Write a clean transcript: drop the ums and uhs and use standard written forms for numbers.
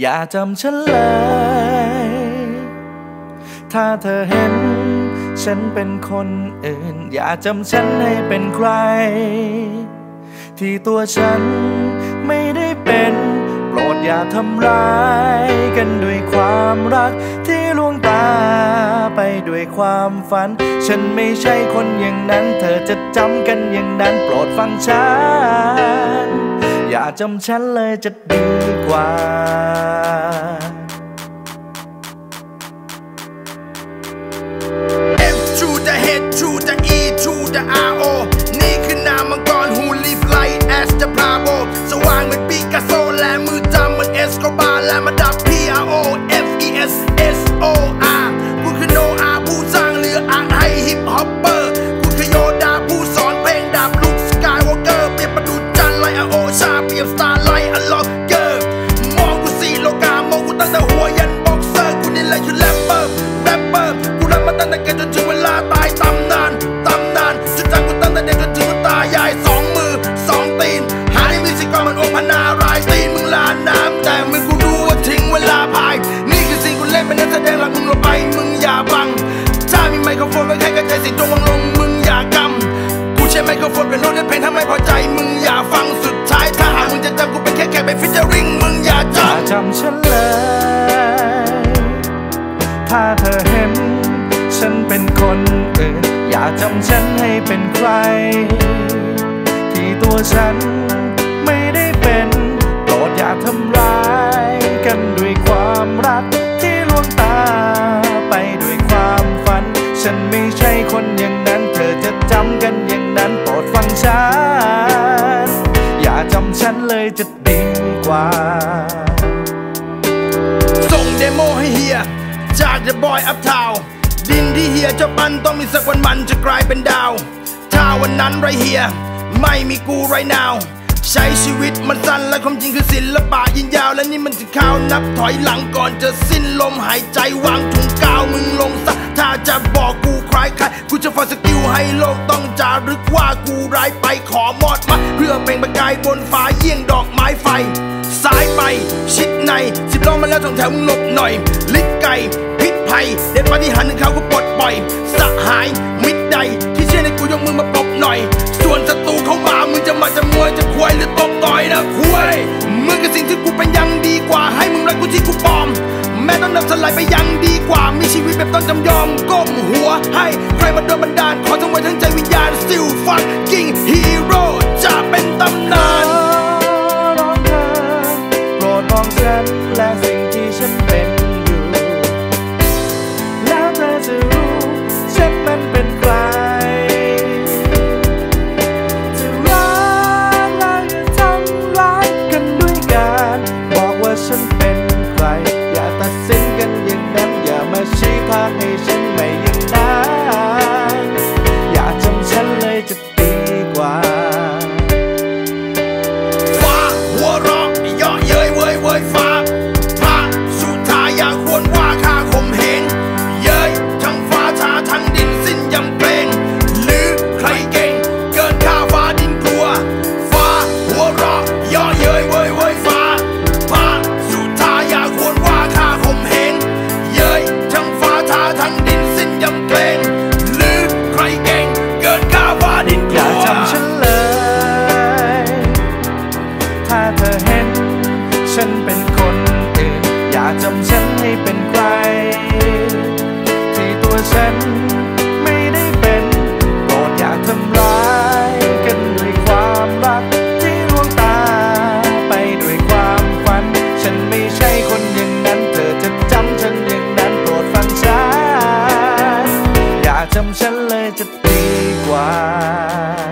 อย่าจำฉันเลยถ้าเธอเห็นฉันเป็นคนอื่นอย่าจำฉันให้เป็นใครที่ตัวฉันไม่ได้เป็นโปรดอย่าทำร้ายกันด้วยความรักที่ลวงตาไปด้วยความฝันฉันไม่ใช่คนอย่างนั้นเธอจะจำกันอย่างนั้นโปรดฟังฉันอย่าจำฉันเลยจะดีกว่าถอยหลังก่อนจะสิ้นลมหายใจวางถุงกาวมึงลงซะถ้าจะบอกกูคล้ายใครกูจะฟอร์สกิลให้โลกต้องจารึกว่ากูร้ายไปขอมอดมาเพื่อเป็นประกายบนฟ้าเยี่ยงดอกไม้ไฟสายไปชิดในสิบล้อมาแล้วสองแถวมึงหลบหน่อยลิกไก่พิษภัยเด็ดปฏิหารหนึ่งเขาก็ปลดปล่อยสหายมิตรใดที่เชื่อในกูยกมือมาปรบหน่อยส่วนศัตรูเขามามึงจะมาจะมวยจะควยหรือตบต่อยนะควยมึงกับสิ่งที่กูเป็นยังดีกว่าให้มึงรักกูที่กูปลอมแม่ต้องนำสลายไปยังดีกว่ามีชีวิตแบบต้องจำยอมก้มหัวให้ใครมาโดนบันดาลขอทั้งไว้ทั้งใจวิญญาณซิลฟังกิ้งฮีโร่จะเป็นตำนานร้องเธอโปรดมองฉันและสิ่งที่ฉันเป็นอยู่แล้วเธอจะรู้ฉันมันเป็นใครฉันเป็นใครอย่าตัดสินกันอย่างนั้นอย่ามาชี้พาให้ฉันไม่อย่างนั้นอย่าจำฉันเลยจะดีกว่าฟ้าหัวเราะเยาะเย้ยเว้ยเว้ยฟ้าพระสุธาอย่าควรว่าข้าข่มเหงเย้ยทั้งฟ้าชาทั้งดินสิ้นยำเกรงหรือใครเก่งเกินข้าฟ้าดินกลัวฟ้าหัวเราะเยาะเย้ยเว้ยเว้ยฟ้าฉันเป็นคนอื่นอย่าจำฉันให้เป็นใครที่ตัวฉันไม่ได้เป็นโปรดอย่าทำร้ายกันด้วยความรักที่ลวงตาไปด้วยความฝันฉันไม่ใช่คนอย่างนั้นเธอจะจำฉันอย่างนั้นโปรดฟังฉันอย่าจำฉันเลยจะดีกว่า